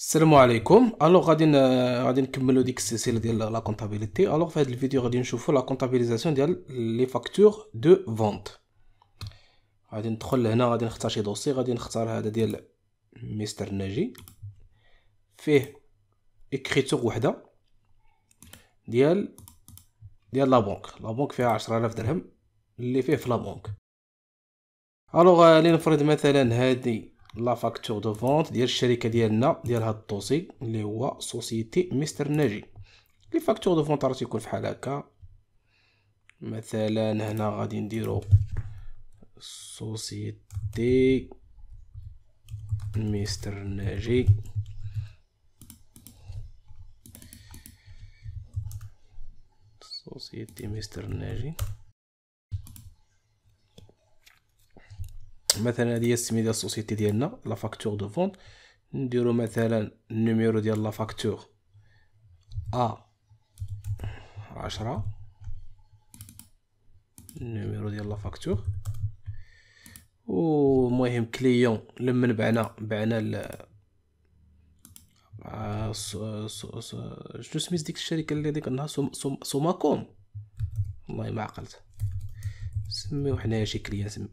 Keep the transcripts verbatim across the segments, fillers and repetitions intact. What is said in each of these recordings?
السلام عليكم. الوغ غادي غادي نكملوا ديك السلسله ديال لا كونطابيليتي. الوغ في هذا الفيديو غادي نشوفوا لا كونطابيليزاسيون ديال لي فاكتور دو فونت. غادي ندخل هنا، غادي نختار شي دوسي، غادي نختار هذا ديال مستر ناجي، فيه اكريتور وحده ديال ديال لا بنك لا بنك فيها عشرة آلاف درهم اللي فيه في لا بنك. الوغ لنفرض مثلا هذه لا فاكتور دو فونت ديال الشركه ديالنا، ديال هاد الطوسي اللي هو سوسيتي مستر ناجي. لي فاكتور دو فونت راه تيكون فحال هكا. مثلا هنا غادي نديرو سوسيتي مستر ناجي، سوسيتي مستر ناجي. مثلا هادي هي السميه ديال السوسيتي ديالنا لا فاكتور دو فونت. نديرو مثلا النيميرو ديال لا فاكتور ا عشرة، النيميرو ديال لا فاكتور. ومهم كليون لمن بعنا بعنا ال شنو سميت ديك الشركه اللي ديك النهار؟ سوماكوم. والله ما عقلت، نسميو حنايا شي كليان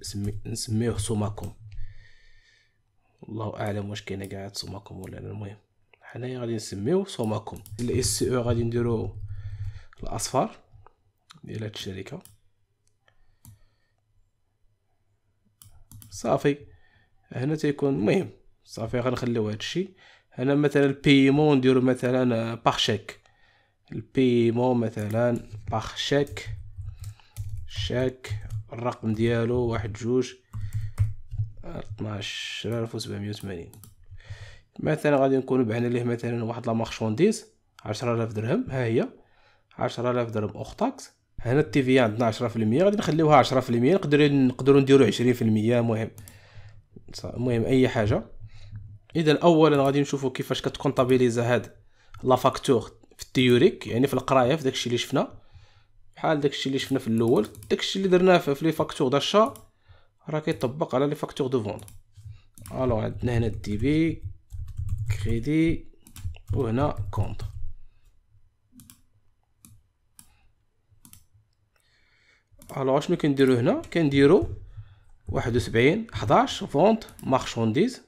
نسميوه سوماكوم. الله اعلم واش كاينه كاع سوماكوم ولا لا. المهم حنايا غادي نسميوه سوماكوم. الاس سي او غادي نديرو الاصفار ديال هاد الشركه. صافي هنا تيكون المهم صافي غنخليو هادشي. هنا مثلا البيمون نديرو مثلا باغ شيك، البيمون مثلا باغ شيك، شاك الرقم ديالو واحد جوج اثناش ألف وسبعمية وثمانين. مثلا غادي نكون بعنا ليه مثلا واحد لا مارشونديز عشرة آلاف درهم، ها هي عشرة آلاف درهم أوخ تاكس. هنا التي في عندنا عشرة في المية، غادي نخليوها عشرة في المية، نقدرو نقدرو نديرو عشرين في المية. مهم المهم أي حاجة. إذا أولا غادي نشوفو كيفاش كتكونطابيليزا هاد لا فاكتور في التيوريك، يعني في القراية، في داكشي اللي شفنا، بحال داكشي اللي شفنا في الاول، داكشي اللي درناه في لي فاكتور داشا راه كيطبق على لي فاكتور دو فوند. الو عندنا هنا الدي بي كريدي وهنا كونط. الو شنو كنديرو هنا؟ كنديرو واحد وسبعين حداش فونت مارشونديز.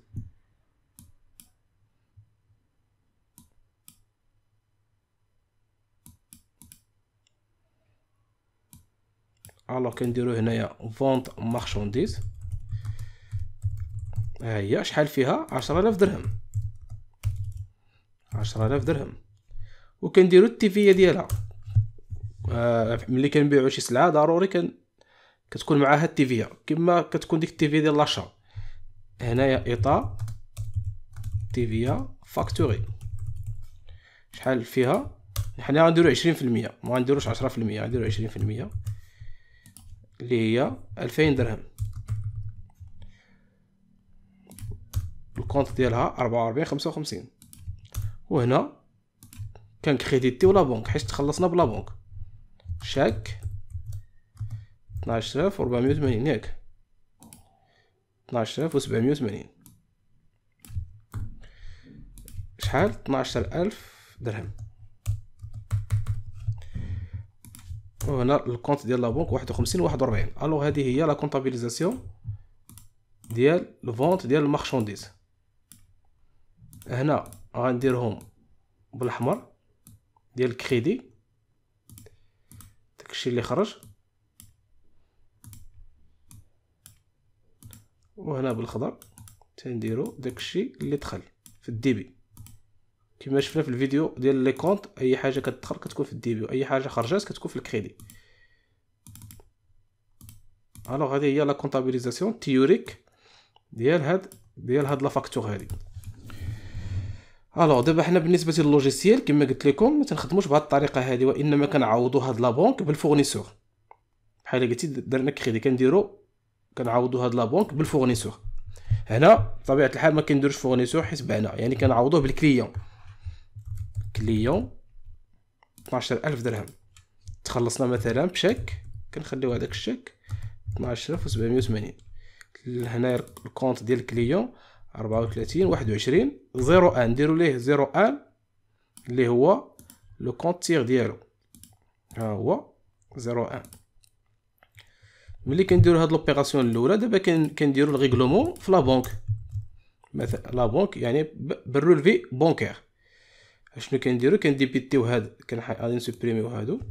الو كنديرو هنايا فونت مارشونديز، ها هي شحال فيها؟ عشرة آلاف درهم، عشرة آلاف درهم. وكنديرو التيفيه ديالها. آه ملي كنبيعو شي سلعه ضروري كن كتكون معاها التيفيه، كما كتكون ديك التيفيه ديال لاشا. هنايا ايطا تيفيه فاكتوري شحال فيها؟ حنا غنديرو عشرين في المية، ما غنديروش عشرة في المية، غنديرو عشرين في المية اللي هي ألفين درهم. الكونت ديالها أربعة وأربعين خمسة وخمسين. وهنا كان كريديتي ولا بنك حيت تخلصنا بلا بنك. شاك اثناش ألف وربعمية وثمانين، ياك اثناش ألف وسبعمية وثمانين. شحال؟ اثناش ألف درهم. وهنا الكونت ديال لا بنك واحد وخمسين واحد وربعين. الو هذه هي لا كونطابيليزاسيون ديال الفونت ديال المارشونديز. هنا غنديرهم بالاحمر ديال الكريدي داكشي اللي خرج، وهنا بالخضر تنديرو داكشي اللي دخل في الديبي. كما شفنا في الفيديو ديال لي كونط، اي حاجه كتدخل كتكون في الديبي، واي حاجه خرجات كتكون في الكريدي. الوغ هذه هي لا كونطابيليزاسيون تيوريك ديال هاد ديال هاد لا فاكتور هادي. الوغ دابا حنا بالنسبه للوجيسيال كما قلت لكم ما تنخدموش بهاد الطريقه هادي، وانما كنعوضو هاد لا بونك بالفورنيسور. بحال قلتي درنا كريدي كنديرو كنعوضو هاد لا بونك بالفورنيسور. هنا بطبيعه الحال ما كنديروش فورنيسور حيت بعنا، يعني كنعوضوه بالكليون. كليون اثناش ألف درهم، تخلصنا مثلا بشيك كنخليو هذاك الشيك اثناش ألف وسبعمية وثمانين. هنا الكونت ديال الكليون أربعة وثلاثين واحد وعشرين صفر واحد نديرو ليه صفر واحد اللي هو لو كونت تير ديالو، ها هو صفر واحد. ملي كنديرو هاد لوبيراسيون الاولى دابا كنديرو الريغلومون في لا بنك، مثلا لا بنك يعني بالرولفي بونكير. اشنو كنديرو؟ كنديبيتيو هاد، غادي نسوبريميو هادو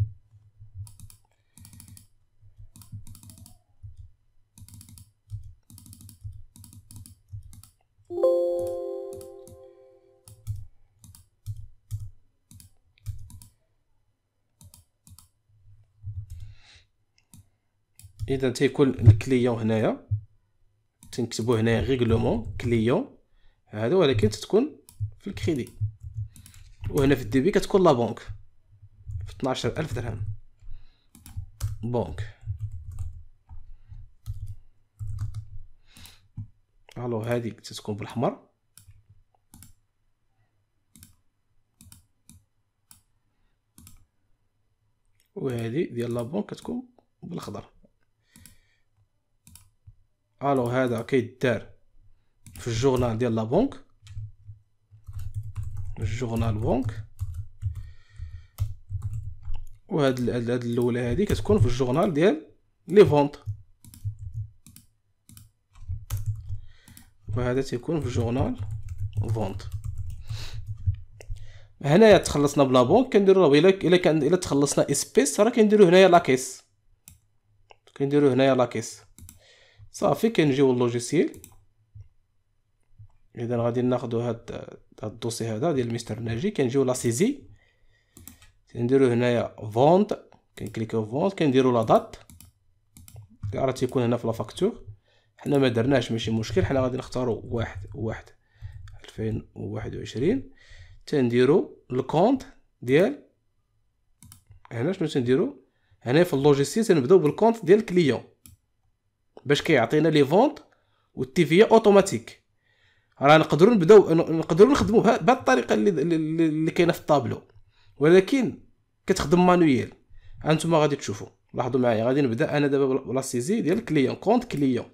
اذا تيكون الكليون هنايا تنكتبو هنايا ريغلومون كليون هذا، ولكن تتكون في الكريدي، وهنا في الديبي كتكون لا بنك في اثناعشر ألف درهم بنك. الو هذه تتكون بالاحمر وهذه ديال لا بنك كتكون بالاخضر. الو هذا كيدار في الجورنال ديال لا بنك، الجورنال بنك، وهاد هاد الاولى هادي كتكون في الجورنال ديال لي فونت، وهذا تيكون في الجورنال فونت. هنايا تخلصنا بلا بنك كنديرو الا الا كان الا تخلصنا اسبيس راه كنديرو هنايا لاكيس، كنديرو هنايا لاكيس صافي. كنجيو للوجيسيال، اذا غادي ناخدو هاد هاد الدوسي هذا ديال مستر ناجي، كنجيو لاسيزي كنديرو هنايا فونت، كنكليكيو فونت كنديرو لا دات، راه تيكون هنا في لا فاكتور. حنا ما درناش ماشي مشكل، حنا غادي نختارو واحد واحد ألفين وواحد وعشرين، تنديرو الكونت ديال هنا. شنو تنديرو هنا في اللوجيسيال؟ تنبداو بالكونت ديال الكليون باش كيعطينا لي فونت والتيفيه اوتوماتيك. راه نقدروا نبداو نقدروا نخدموا بهذه الطريقه اللي اللي كاينه في الطابلو، ولكن كتخدم مانويل. انتما غادي تشوفوا، لاحظوا معايا غادي نبدا انا دابا بلا سيزي ديال كليون، كونت كليون،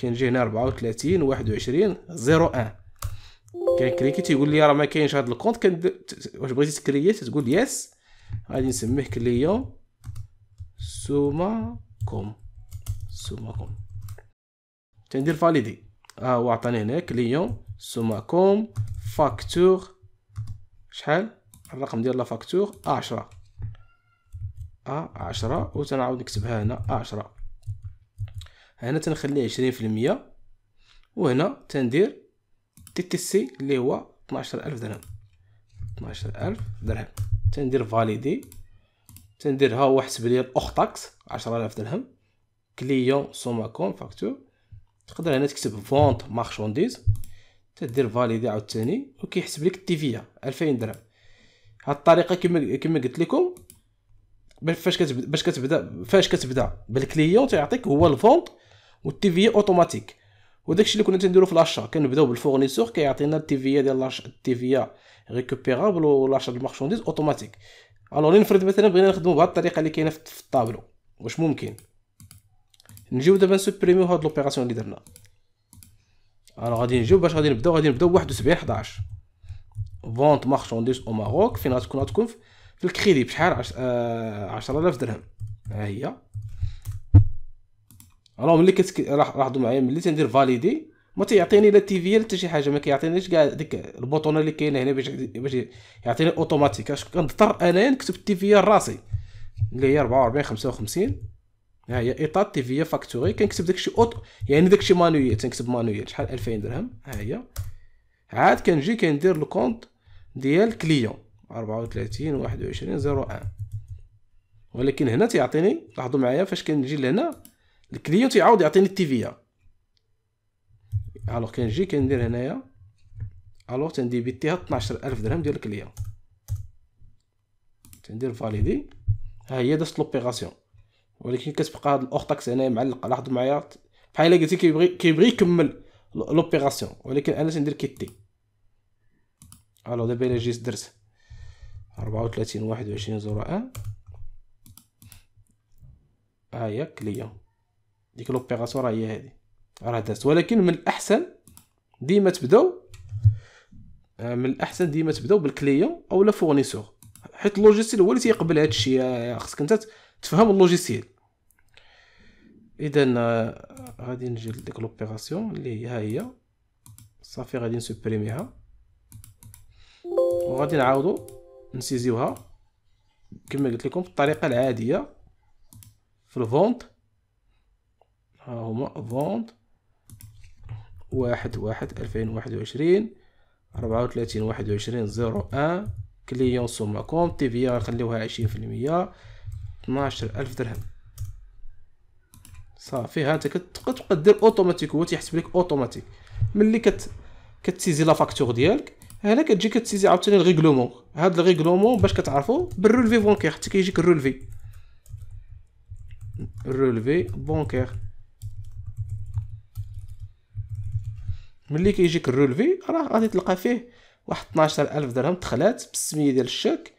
كنجي هنا أربعة وثلاثين واحد وعشرين صفر واحد، كنكليكي تيقول لي راه ما كاينش هذا الكونت، واش بغيتي تكريي تقول يس. غادي نسميه كليون سوما كوم، سوماكوم، تندير فاليدي. ها هو عطاني هنا كليون سوماكوم فاكتور، شحال الرقم ديال لا فاكتور؟ عشرة، ا عشرة، و تنعاود نكتبها هنا عشرة. هنا تنخليه عشرين في المية، وهنا تندير تي تي سي اللي هو اثناعشر ألف درهم، اثناعشر ألف درهم، تندير فاليدي. تندير ها هو حسب ليا الاوختاكس عشرة آلاف درهم كليون سوماكوم فاكتور. تقدر هنا تكتب فونت مارشونديز، تدير فاليدي عاوتاني، وكيحسب لك التيفيا ألفين درهم. هاد الطريقه كما كما قلت لكم، فاش كتبدا باش كتبدا فاش كتبدا بالكليون تيعطيك هو الفونت والتيفيا اوتوماتيك. وداكشي اللي كنا تنديرو في لاشا، كنبداو بالفورنيسور كيعطينا التيفيا ديال لاش التيفيا ريكوبيرابل ولاشا ديال المارشونديز اوتوماتيك. الوغ لنفرض مثلا بغينا نخدمو بهاد الطريقه اللي كاينه في الطابلو، واش ممكن؟ نجيو دابا نسوبريميو هاد لوبيراسيون اللي درنا. انا غادي نجيو باش غادي نبداو غادي نبداو واحد وسبعين حداش فونت مارشونديز او ماروك، فين غتكون؟ غتكون في الكريدي بشحال؟ عشرة آلاف درهم. ها هي الو ملي كت لاحظوا معايا ملي تندير فاليدي ما تيعطيني لا تي في لا حتى شي حاجه، ما كيعطينيش كاع ديك البوطونه اللي كاينه هنا باش باش يعطيني اوتوماتيك. كنضطر انا نكتب التي في راسي اللي هي أربعة وأربعين خمسة وخمسين. ها هي ايطات تي في فاكتوري، كنكتب داكشي اوتو يعني داكشي مانويل، تنكتب مانويل شحال؟ ألفين درهم. ها هي عاد كنجي كندير الكونت ديال كليون أربعة وثلاثين واحد وعشرين صفر واحد، ولكن هنا تيعطيني، لاحظوا معايا فاش كنجي لهنا الكليون تيعاود يعطيني التي في. الوغ كنجي كندير هنايا، الوغ تنديبيتيها اثناعشر ألف درهم ديال الكليون، تندير فاليدي. ها هي دازت لوبيراسيون، ولكن كتبقى هاد الاوختاكس هنايا معلقه. لاحظوا معايا بحال قلتي كيبغي كيبغي يكمل لوبيراسيون، ولكن انا تندير كيتي. الو دابا الا جيت درت أربعة وثلاثين واحد وعشرين صفر واحد، ها هي كليون، ديك لوبيراسيون راه هي هادي راه دازت. ولكن من الاحسن ديما تبداو من الاحسن ديما تبداو بالكليون او لا فورنيسور، حيت اللوجيستيل هو اللي تيقبل هذا الشيء. خصك انت تفهم اللوجيستيل. اذا غادي نجي لديك لوبيراسيون اللي ها هي صافي، غادي نسوبريميها وغادي نعاودو نسيزيوها كما قلت لكم بالطريقه العاديه في الفونت. ها هما فونت واحد واحد ألفين وواحد وعشرين أربعة وثلاثين واحد وعشرين زيرو أن كليون سوماكوم تي في غنخليوها عشرين في المية اثناش ألف درهم. صافي ها نتا كتبقى دير اوتوماتيك، هو تيحسب لك اوتوماتيك ملي كت كتسيزي لا فاكتور ديالك. هنا كتجي كتسيزي عاوتاني الريغلومون، هاد الريغلومون باش كتعرفو بالرولفي بونكير حتى كيجيك الرولفي الرولفي بونكير. ملي كيجيك الرولفي راه غادي تلقى فيه واحد اثناش ألف درهم دخلات بالسميه ديال الشاك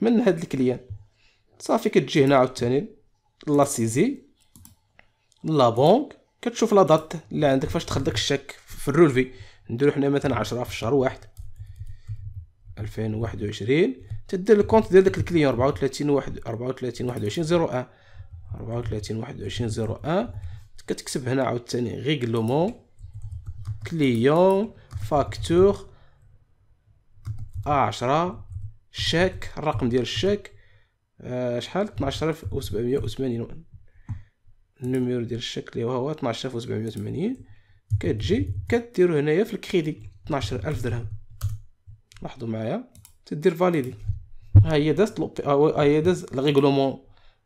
من هاد الكليان. صافي كتجي هنا عاوتاني لا سيزي لا بونك، كتشوف لا دات اللي عندك فاش دخل داك الشاك في الرولفي. نديرو حنا مثلا عشرة في شهر واحد ألفين وواحد وعشرين، تدير الكونت ديال داك الكليون أربعة وثلاثين واحد أربعة وثلاثين واحد وعشرين زيرو أن أربعة وثلاثين واحد وعشرين زيرو أن. كتكتب هنا عاوتاني ريغلومون كليون فاكتور عشرة شاك، الرقم ديال الشاك شحال اثناش ألف وسبعمية وثمانين، النميرو ديال الشاك اللي هو اثناش ألف وسبعمية وثمانين. كتجي كديرو هنايا في الكريدي اثناش ألف درهم. لاحظوا معايا تدير فاليدي، ها هي دازت لوبي، ها هي داز الريغلومون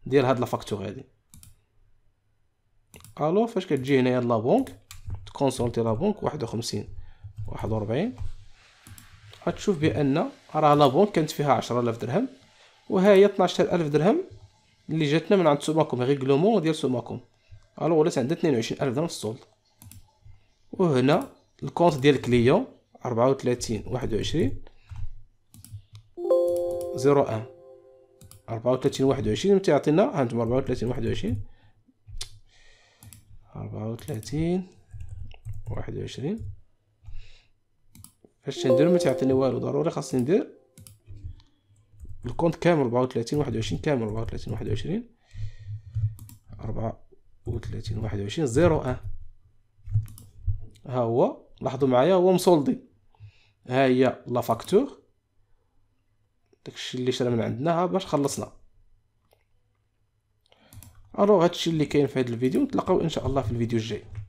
ديال هاد لافاكتور هادي. الو فاش كتجي هنايا لا بونك كونسولتي لا بونك واحد وخمسين واحد وأربعين، غتشوف بان راه لا بونك كانت فيها عشرة آلاف درهم، وها هي اثناش ألف درهم اللي جاتنا من عند سوماكوم ريغلومون ديال سوماكوم. الو ولات عندها اثنين وعشرين ألف درهم في السولد. وهنا الكونت ديال الكليون أربعة وثلاثين واحد وعشرين زيرو أن أربعة وثلاثين واحد وعشرين تيعطينا هانتوما أربعة وثلاثين واحد وعشرين أربعة وثلاثين واحد وعشرين. فاش تندير ما تيعطيني والو، ضروري خاصني ندير الكونت كامل أربعة وثلاثين واحد وعشرين كامل أربعة وثلاثين واحد وعشرين أربعة وثلاثين واحد وعشرين زيرو أن. ها هو لاحظوا معايا هو مصولدي، ها هي لا فاكتور داكشي اللي شرا من عندنا. ها باش خلصنا. الو هادشي اللي كاين في هذا الفيديو، نتلاقاو ان شاء الله في الفيديو الجاي.